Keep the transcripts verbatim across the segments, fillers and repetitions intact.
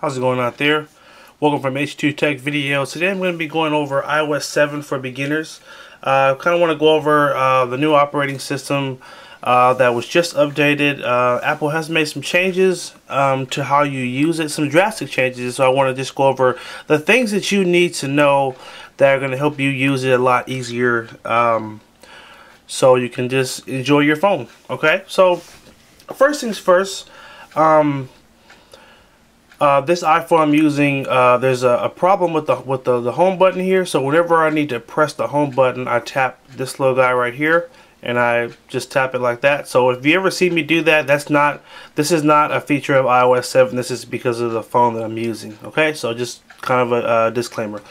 How's it going out there? Welcome from H two Tech Video. Today I'm going to be going over i O S seven for beginners. I uh, kind of want to go over uh, the new operating system uh, that was just updated. Uh, Apple has made some changes um, to how you use it, some drastic changes. So I want to just go over the things that you need to know that are going to help you use it a lot easier, um, so you can just enjoy your phone. Okay, so first things first. Um, Uh, this iPhone I'm using, uh, there's a, a problem with the with the, the home button here. So whenever I need to press the home button, I tap this little guy right here, and I just tap it like that. So if you ever see me do that, that's not this is not a feature of i O S seven. This is because of the phone that I'm using. Okay, so just kind of a, a disclaimer.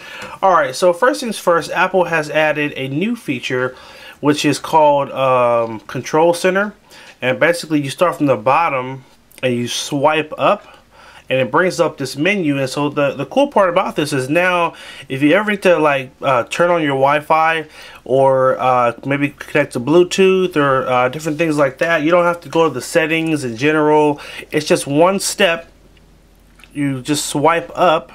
All right, so first things first, Apple has added a new feature, which is called um, Control Center, and basically you start from the bottom and you swipe up. And it brings up this menu. And so the, the cool part about this is now if you ever need to like uh, turn on your Wi-Fi or uh, maybe connect to Bluetooth or uh, different things like that, you don't have to go to the settings in general. It's just one step. You just swipe up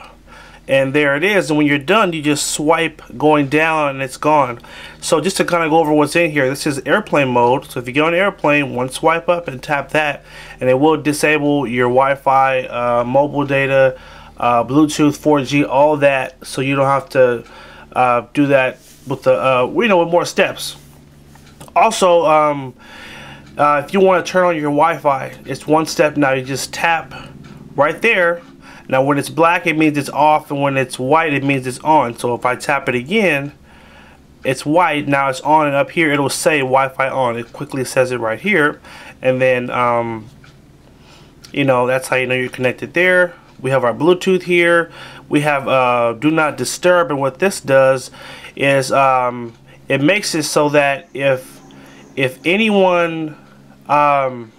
and there it is. And when you're done, you just swipe going down and it's gone. So just to kind of go over what's in here, this is airplane mode. So if you go on airplane, one swipe up and tap that, and it will disable your Wi-Fi, uh, mobile data, uh, Bluetooth, four G, all that, so you don't have to uh, do that with the uh, you know, with more steps. Also, um, uh, if you want to turn on your Wi-Fi, it's one step now. You just tap right there. Now when it's black, it means it's off, and when it's white, it means it's on. So if I tap it again, it's white, now it's on, and up here it'll say Wi-Fi on. It quickly says it right here, and then um, you know, that's how you know you're connected there. We have our Bluetooth here. We have uh, Do Not Disturb, and what this does is um, it makes it so that if if anyone um,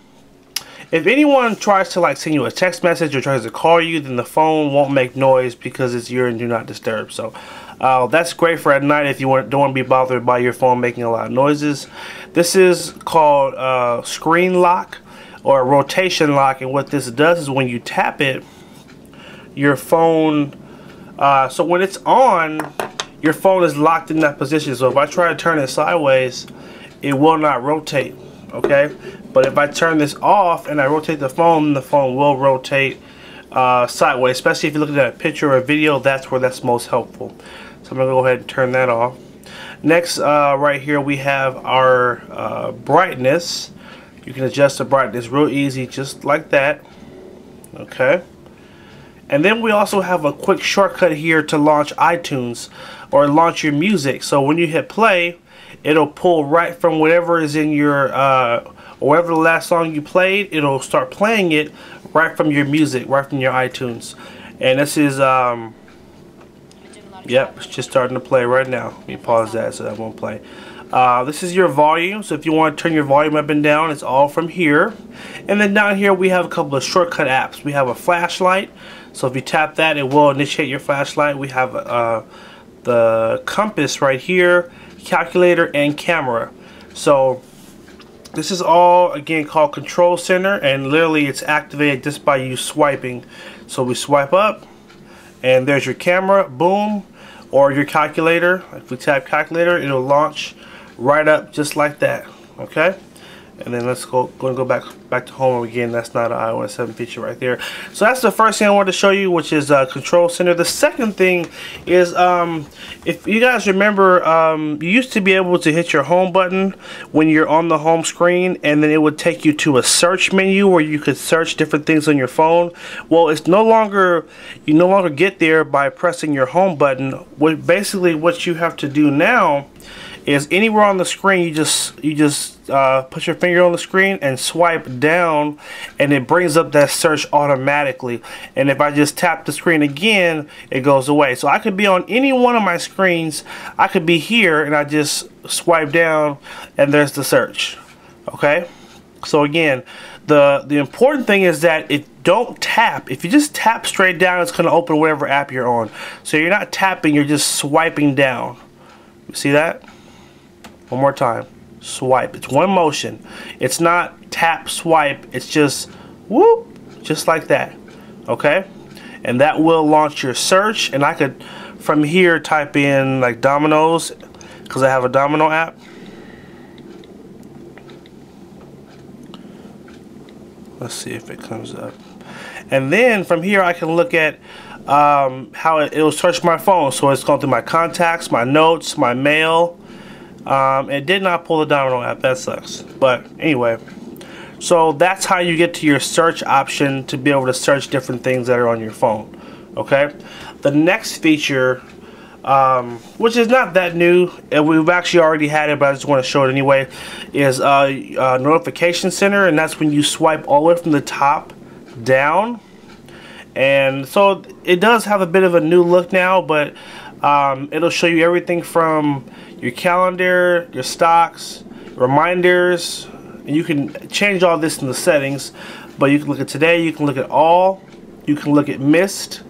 If anyone tries to like send you a text message or tries to call you, then the phone won't make noise because it's your and Do Not Disturb. So uh, that's great for at night if you want, don't want to be bothered by your phone making a lot of noises. This is called uh, screen lock or rotation lock, and what this does is when you tap it, your phone, uh, so when it's on, your phone is locked in that position. So if I try to turn it sideways, it will not rotate. Okay, but if I turn this off and I rotate the phone, the phone will rotate uh, sideways, especially if you're looking at a picture or a video. That's where that's most helpful. So I'm going to go ahead and turn that off. Next, uh, right here we have our uh, brightness. You can adjust the brightness real easy, just like that. Okay, and then we also have a quick shortcut here to launch iTunes or launch your music. So when you hit play, it'll pull right from whatever is in your, uh, or whatever the last song you played, it'll start playing it right from your music, right from your iTunes. And this is, um, yep, it's just starting to play right now. Let me pause that so that won't play. Uh, this is your volume, so if you want to turn your volume up and down, it's all from here. And then down here we have a couple of shortcut apps. We have a flashlight, so if you tap that, it will initiate your flashlight. We have uh, the compass right here, calculator, and camera. So this is all again called Control Center, and literally it's activated just by you swiping. So we swipe up and there's your camera, boom, or your calculator. If we tap calculator, it'll launch right up just like that. Okay, and then let's go going to go back back to home again. That's not an i O S seven feature right there. So that's the first thing I wanted to show you, which is uh, Control Center. The second thing is, um, if you guys remember, um, you used to be able to hit your home button when you're on the home screen, and then it would take you to a search menu where you could search different things on your phone. Well, it's no longer, you no longer get there by pressing your home button. What basically what you have to do now is anywhere on the screen, you just you just uh, put your finger on the screen and swipe down, and it brings up that search automatically. And if I just tap the screen again, it goes away. So I could be on any one of my screens. I could be here and I just swipe down and there's the search. Okay, so again, the the important thing is that it don't tap. If you just tap straight down, it's gonna open whatever app you're on. So you're not tapping, you're just swiping down. You see that? One more time, swipe. It's one motion. It's not tap, swipe. It's just whoop, just like that. Okay, and that will launch your search. And I could from here type in like Domino's, because I have a Domino app. Let's see if it comes up. And then from here I can look at um, how it will search my phone. So it's going through my contacts, my notes, my mail. Um, it did not pull the Domino app. That sucks. But anyway, so that's how you get to your search option to be able to search different things that are on your phone. Okay. The next feature, um, which is not that new, and we've actually already had it, but I just want to show it anyway, is uh, uh, Notification Center, and that's when you swipe all the way from the top down. And so it does have a bit of a new look now, but um, it'll show you everything from your calendar, your stocks, reminders, and you can change all this in the settings. But you can look at today, you can look at all, you can look at missed.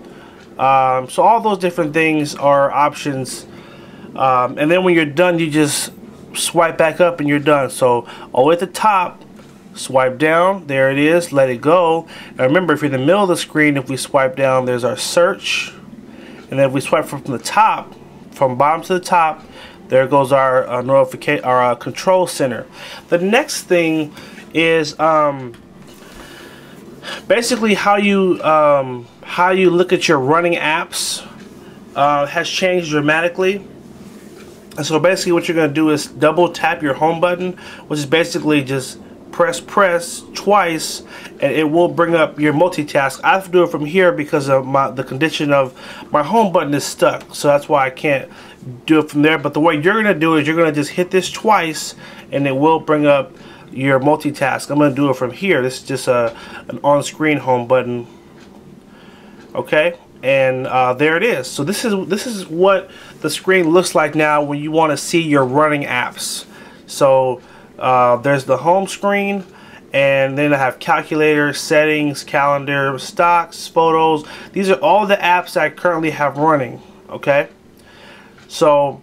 Um, so all those different things are options. Um, and then when you're done, you just swipe back up and you're done. So all at the top, swipe down, there it is, let it go. Now remember, if you're in the middle of the screen, if we swipe down, there's our search. And then if we swipe from the top, from bottom to the top, there goes our uh, notification, our uh, control center. The next thing is um, basically how you um, how you look at your running apps uh, has changed dramatically. And so basically, what you're going to do is double tap your home button, which is basically just press press twice, and it will bring up your multitask. I have to do it from here because of my the condition of my home button is stuck, so that's why I can't do it from there. But the way you're gonna do is you're gonna just hit this twice and it will bring up your multitask. I'm gonna do it from here. This is just a an on-screen home button. Okay, and uh, there it is. So this is this is what the screen looks like now when you want to see your running apps. So Uh, there's the home screen, and then I have calculator, settings, calendar, stocks, photos. These are all the apps that I currently have running. Okay, so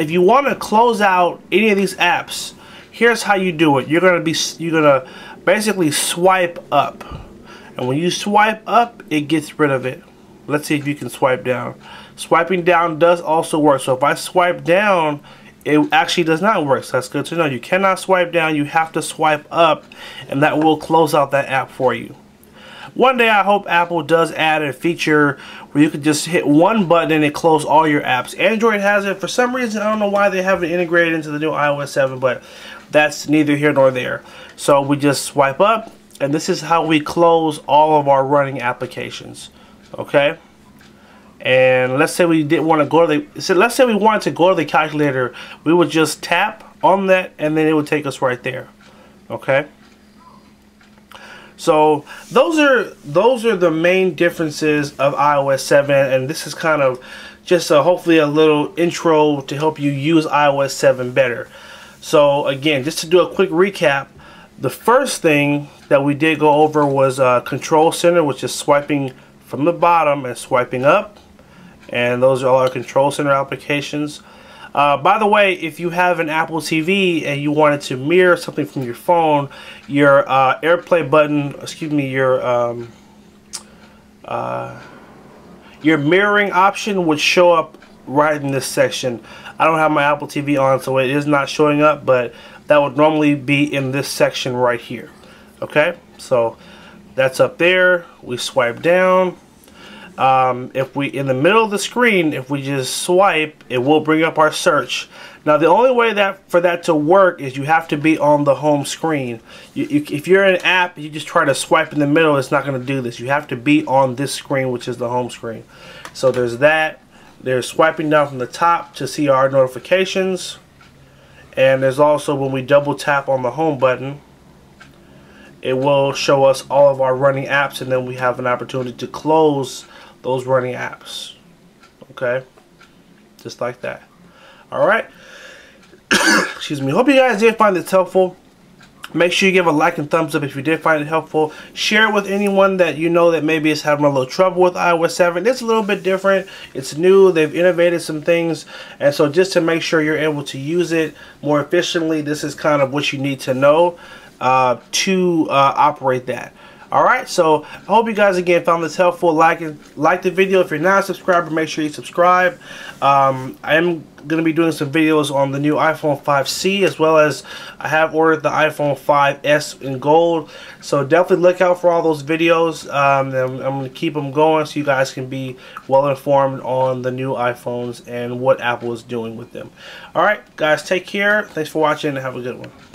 if you want to close out any of these apps, here's how you do it. You're gonna be you're gonna basically swipe up, and when you swipe up, it gets rid of it. Let's see if you can swipe down. Swiping down does also work. So if I swipe down, it actually does not work, so that's good to know. You cannot swipe down, you have to swipe up, and that will close out that app for you. One day I hope Apple does add a feature where you can just hit one button and it closes all your apps. Android has it. For some reason, I don't know why they haven't integrated into the new i O S seven, but that's neither here nor there. So we just swipe up, and this is how we close all of our running applications. Okay? And let's say we didn't want to go to the, so let's say we wanted to go to the calculator, we would just tap on that and then it would take us right there. Okay. So those are those are the main differences of i O S seven, and this is kind of just a, hopefully a little intro to help you use i O S seven better. So again, just to do a quick recap, the first thing that we did go over was uh, Control Center, which is swiping from the bottom and swiping up. And those are all our Control Center applications. Uh, by the way, if you have an Apple T V and you wanted to mirror something from your phone, your uh, AirPlay button, excuse me, your um, uh, your mirroring option would show up right in this section. I don't have my Apple T V on, so it is not showing up, but that would normally be in this section right here. Okay, so that's up there. We swipe down. Um, if we in the middle of the screen, if we just swipe, it will bring up our search. Now the only way that for that to work is you have to be on the home screen. You, you, if you're in an app, you just try to swipe in the middle, it's not going to do this. You have to be on this screen, which is the home screen. So there's that. There's swiping down from the top to see our notifications. And there's also when we double tap on the home button, it will show us all of our running apps, and then we have an opportunity to close those running apps. Okay, just like that. All right. Excuse me. Hope you guys did find this helpful. Make sure you give a like and thumbs up if you did find it helpful. Share it with anyone that you know that maybe is having a little trouble with i O S seven. It's a little bit different. It's new. They've innovated some things. And so just to make sure you're able to use it more efficiently, this is kind of what you need to know uh, to uh, operate that. Alright, so I hope you guys again found this helpful. Like and like the video. If you're not a subscriber, make sure you subscribe. Um, I am going to be doing some videos on the new iPhone five C, as well as I have ordered the iPhone five S in gold. So definitely look out for all those videos. Um, I'm, I'm going to keep them going so you guys can be well informed on the new iPhones and what Apple is doing with them. Alright, guys, take care. Thanks for watching and have a good one.